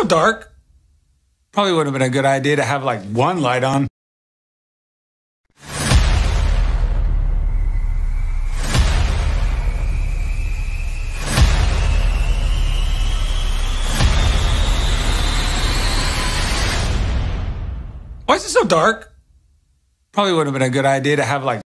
so dark. Probably would have been a good idea to have like one light on. Why is it so dark? Probably would have been a good idea to have like